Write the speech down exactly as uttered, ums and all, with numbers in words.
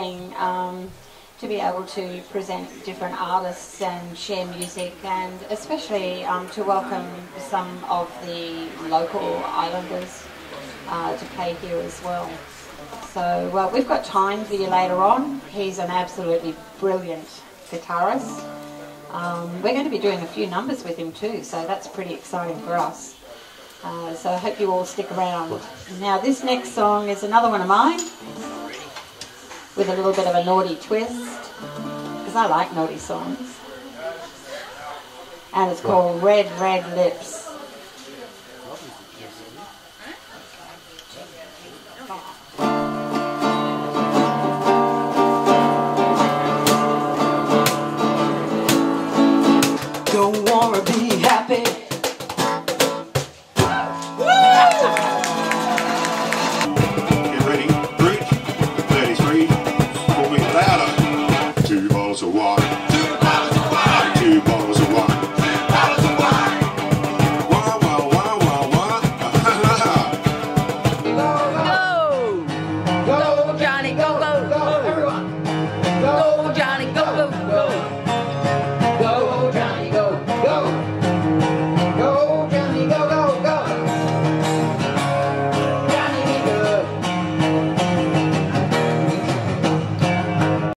Um, to be able to present different artists and share music, and especially um, to welcome some of the local islanders uh, to play here as well. So well, we've got time for you later on. He's an absolutely brilliant guitarist. Um, we're going to be doing a few numbers with him too, so that's pretty exciting for us. Uh, so I hope you all stick around. Now this next song is another one of mine, with a little bit of a naughty twist, because I like naughty songs. And it's called Red, Red Lips. Don't wanna be happy. Two bottles of wine, two bottles of wine, two bottles of wine, wah wah wah wah wah, ha ha ha. Go go, go Johnny, go go, go everyone, go Johnny, go go, go, go Johnny, go go, go Johnny, go go go, Johnny be good.